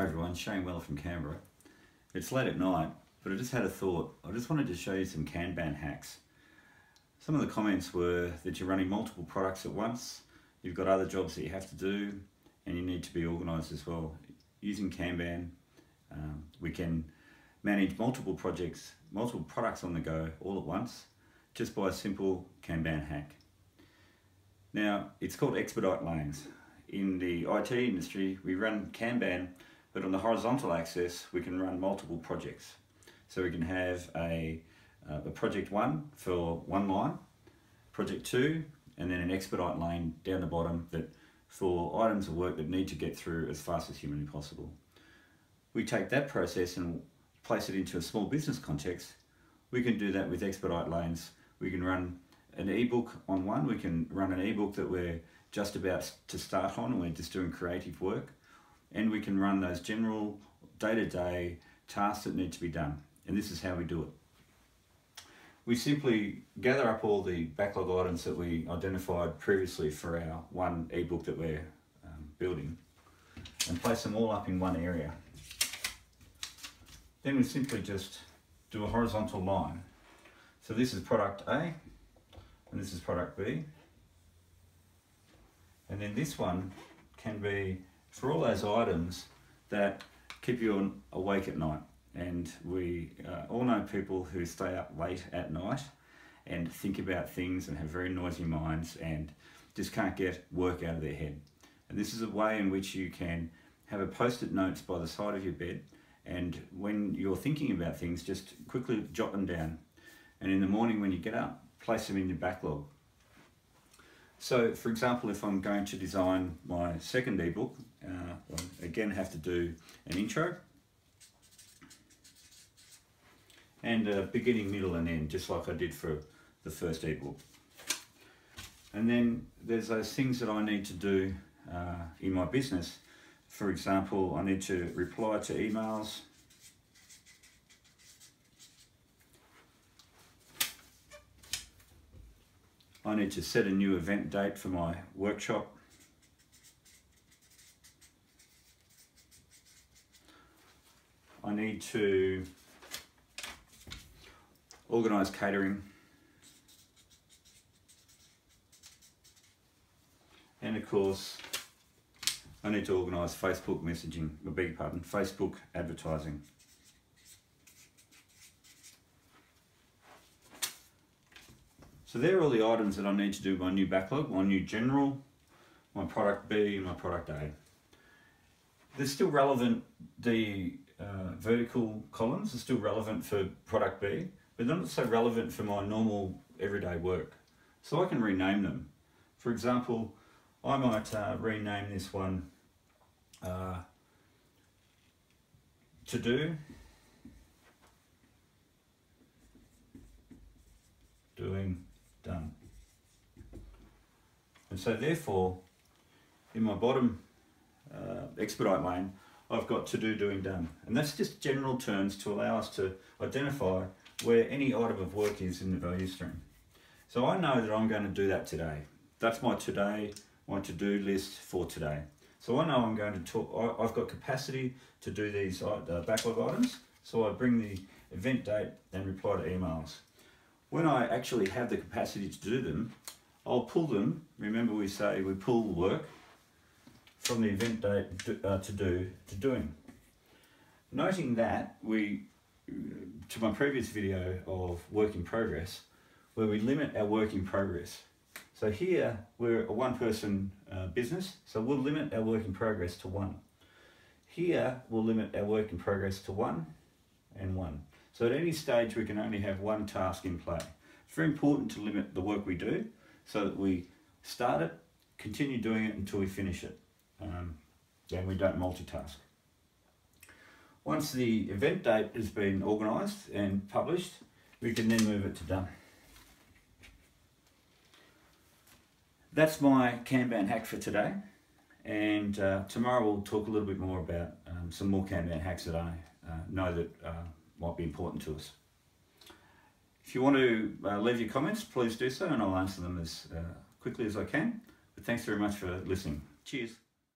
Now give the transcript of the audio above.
Hi everyone, Shane Weller from Canberra. It's late at night, but I just had a thought. I just wanted to show you some Kanban hacks. Some of the comments were that you're running multiple products at once, you've got other jobs that you have to do, and you need to be organised as well. Using Kanban, we can manage multiple projects, multiple products on the go all at once, just by a simple Kanban hack. Now, it's called Expedite Lanes. In the IT industry, we run Kanban, but on the horizontal axis, we can run multiple projects. So we can have a project one for one line, project two, and then an expedite lane down the bottom that for items of work that need to get through as fast as humanly possible. We take that process and place it into a small business context. We can do that with expedite lanes. We can run an ebook on one, we can run an ebook that we're just about to start on and we're just doing creative work. And we can run those general day-to-day tasks that need to be done. And this is how we do it. We simply gather up all the backlog items that we identified previously for our one ebook that we're building and place them all up in one area. Then we simply just do a horizontal line. So this is product A and this is product B. And then this one can be for all those items that keep you awake at night. And we all know people who stay up late at night and think about things and have very noisy minds and just can't get work out of their head. And this is a way in which you can have a post-it notes by the side of your bed, and when you're thinking about things, just quickly jot them down. And in the morning when you get up, place them in your backlog. So, for example, if I'm going to design my second ebook, I again have to do an intro and a beginning, middle and end, just like I did for the first ebook. And then there's those things that I need to do in my business. For example, I need to reply to emails, I need to set a new event date for my workshop. I need to organise catering. And of course, I need to organise Facebook messaging, I beg your pardon, Facebook advertising. So there are all the items that I need to do, my new backlog, my new general, my product B and my product A. There's still relevant, the vertical columns are still relevant for product B, but they're not so relevant for my normal everyday work. So I can rename them. For example, I might rename this one to doing, done. And so therefore, in my bottom expedite lane, I've got to do, doing, done. And that's just general terms to allow us to identify where any item of work is in the value stream. So I know that I'm going to do that today. That's my today, my to-do list for today. So I know I'm going to talk, I've got capacity to do these backlog items. So I bring the event date and reply to emails. When I actually have the capacity to do them, I'll pull them. Remember we say we pull work from the event date to doing. Noting that, to my previous video of work in progress, where we limit our work in progress. So here, we're a one-person business, so we'll limit our work in progress to one. Here, we'll limit our work in progress to one and one. So at any stage, we can only have one task in play. It's very important to limit the work we do so that we start it, continue doing it until we finish it, and we don't multitask. Once the event date has been organised and published, we can then move it to done. That's my Kanban hack for today, and tomorrow we'll talk a little bit more about some more Kanban hacks that I know that might be important to us. If you want to leave your comments, please do so and I'll answer them as quickly as I can. But thanks very much for listening. Cheers.